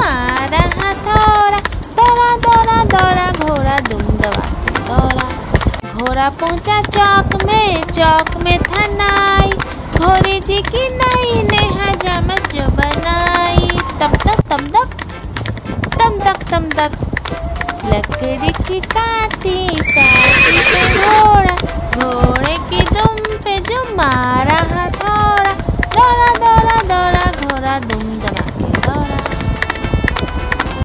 मारा हथौड़ा, दौड़ा दौड़ा दौड़ा घोड़ा दुम दबा के दौड़ा। घोड़ा पहुंचा चौक में था नाई, घोड़े जी की नाई ने हजामत जो बनाई। तब तक तम तक तम तक तम तक लकड़ी की काठी का